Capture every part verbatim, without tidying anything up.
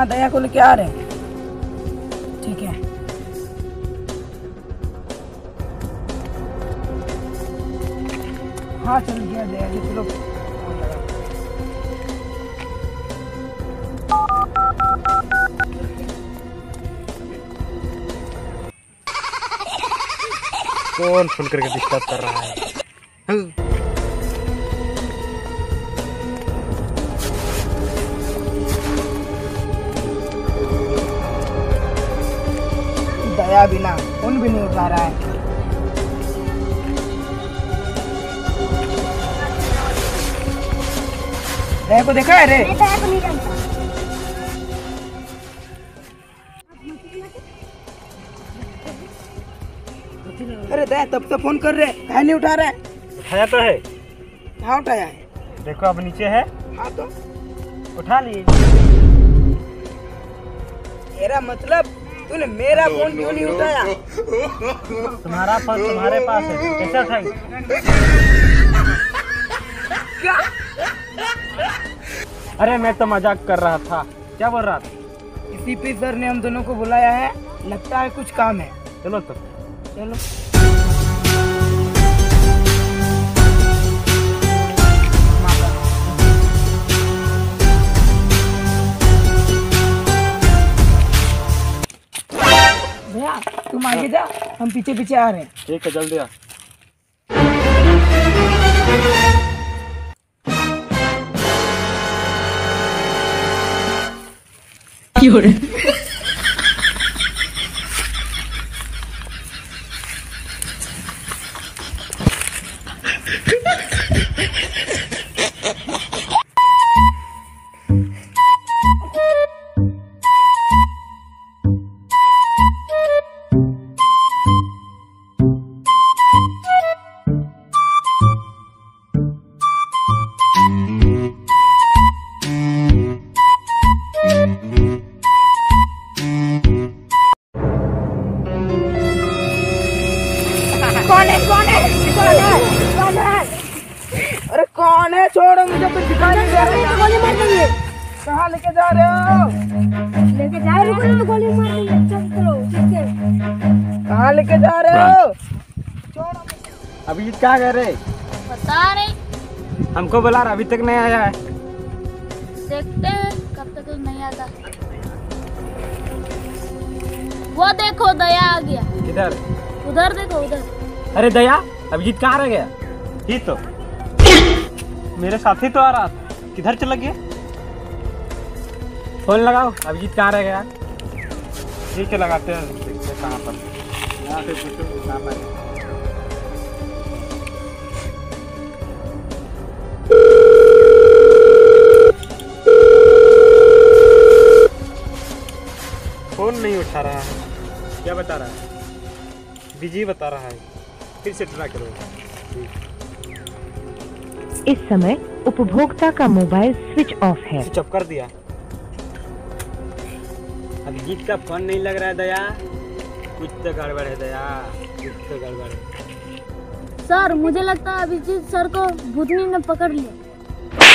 हाँ दया को लेके आ रहे हैं। ठीक है, हाँ चल गया दया जी, चलो। कौन फोन करके डिस्टर्ब कर रहा है? दया बिना फोन भी नहीं उठा रहा है। दया को देखा है रे? मैं दया को नहीं जानता। अरे दया तब से फोन कर रहे हैं, नहीं उठा रहा है। उठाया तो है, कहाँ उठाया है? देखो अब नीचे है। हाँ तो उठा लिए। मेरा मतलब तूने मेरा फोन क्यों नहीं उठाया? तुम्हारा फोन तुम्हारे पास है, कैसा था? अरे मैं तो मजाक कर रहा था। क्या बोल रहा था? किसी पी सर ने हम दोनों को बुलाया है, लगता है कुछ काम है। चलो तो चलो। भैया तुम आगे जा, हम पीछे पीछे आ रहे हैं। ठीक है, जल्दी आ। क्यों रे? अरे कौन है? छोड़ो मुझे, फिर दिखा नहीं दे रहे। गोली मार देंगे। कहाँ लेके जा रहे हो? लेके जा रहे हो, गोली मार देंगे। चल चलो, ठीक है। कहाँ लेके जा रहे हो? छोड़ो। अभी क्या कर रहे? पता नहीं, हमको बुला रहा, अभी तक नहीं आया है। देखते हैं कब तक नहीं आता। वो देखो दया आ गया। किधर? उधर देखो, उधर। अरे दया अभिजीत कहाँ रह गया? ठीक तो मेरे साथी तो आ रहा था, किधर चला गया? फोन लगाओ, अभिजीत कहाँ रह गया? ठीक है लगाते हैं, देखते कहाँ पर। यहाँ से पूछो कहाँ पर। फोन नहीं उठा रहा है, क्या बता रहा है? बिजी बता रहा है, फिर से ट्राई करो। इस समय उपभोक्ता का मोबाइल स्विच ऑफ है। स्विच ऑफ कर दिया। अभिजीत का फोन नहीं लग रहा है। दया कुछ तो गड़बड़ है। दया कुछ तो गड़बड़ है। सर मुझे लगता है अभिजीत सर को भूतनी ने पकड़ लिया।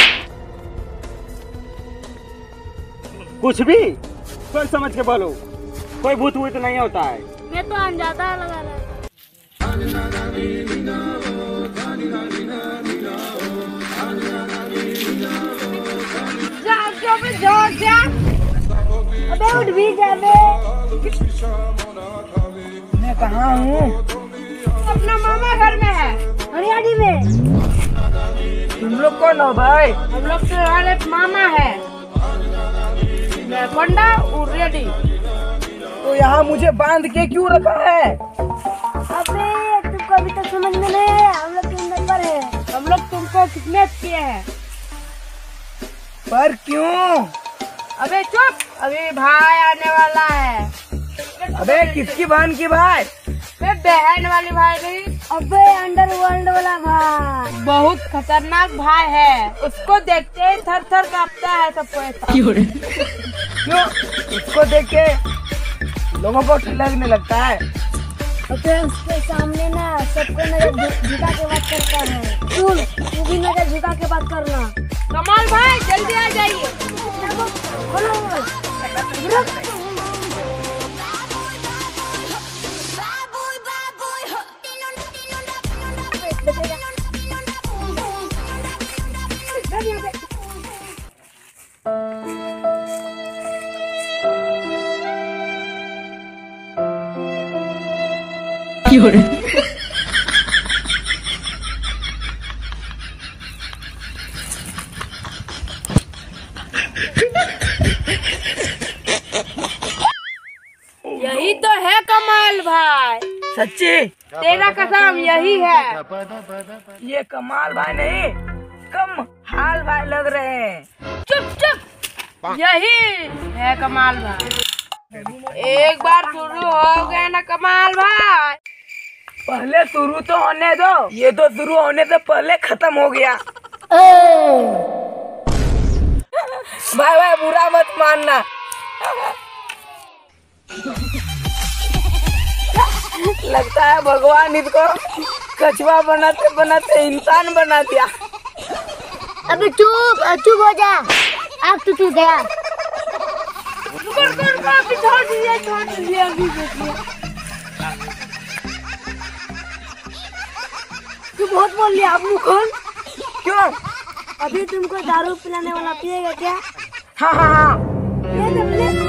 कुछ भी सोच समझ के बोलो, कोई भूत भूत नहीं होता है। मैं तो अनजाता लगा रहा। जा, अबे उठ भी जा बे। मैं कहाँ हूँ? अपना मामा घर में है, हरियाणी में। तुम लोग कौन हो भाई? हम लोग तो हमारे मामा है। मैं पंडा उर्रेडी। तो यहाँ मुझे बांध के क्यों रखा है? अबे तुमको अभी तक समझ में नहीं है, हम लोग तुम नंबर है। हम लोग तुमको कितने किए हैं पर क्यों? अबे चुप, अभी भाई आने वाला है। अबे किसकी बहन की भाई? अबे बहन वाली भाई नहीं, अबे अंडरवर्ल्ड वाला भाई। बहुत खतरनाक भाई है, उसको देखते ही थर थर कांपता है सबको। ऐसा क्यों? उसको देख के लोगों को लगने लगता है। अबे उसके सामने ना सबको नजर झुका के बात करता है। सुन तू भी नजर झुका के बात करना। कमाल भाई जल्दी आ जाइए। क्यों यही तो है कमाल भाई, सच्ची तेरा कसम यही है। ये कमाल भाई नहीं, कम हाल भाई लग रहे हैं। चुप चुप, यही है कमाल भाई। एक बार शुरू हो गए ना कमाल भाई, पहले शुरू तो होने दो। ये तो शुरू होने से पहले खत्म हो गया। भाई भाई बुरा मत मानना। लगता है भगवान इसको कछुआ बनाते बनाते इंसान बना दिया। अबे चुप चुप हो जा, आप तो चुप गया। छोड़ दिया छोड़ दिया अभी तू बहुत बोल लिया। आप कौन क्यों अभी तुमको दारू पिलाने वाला पिएगा क्या? हाँ हाँ हाँ।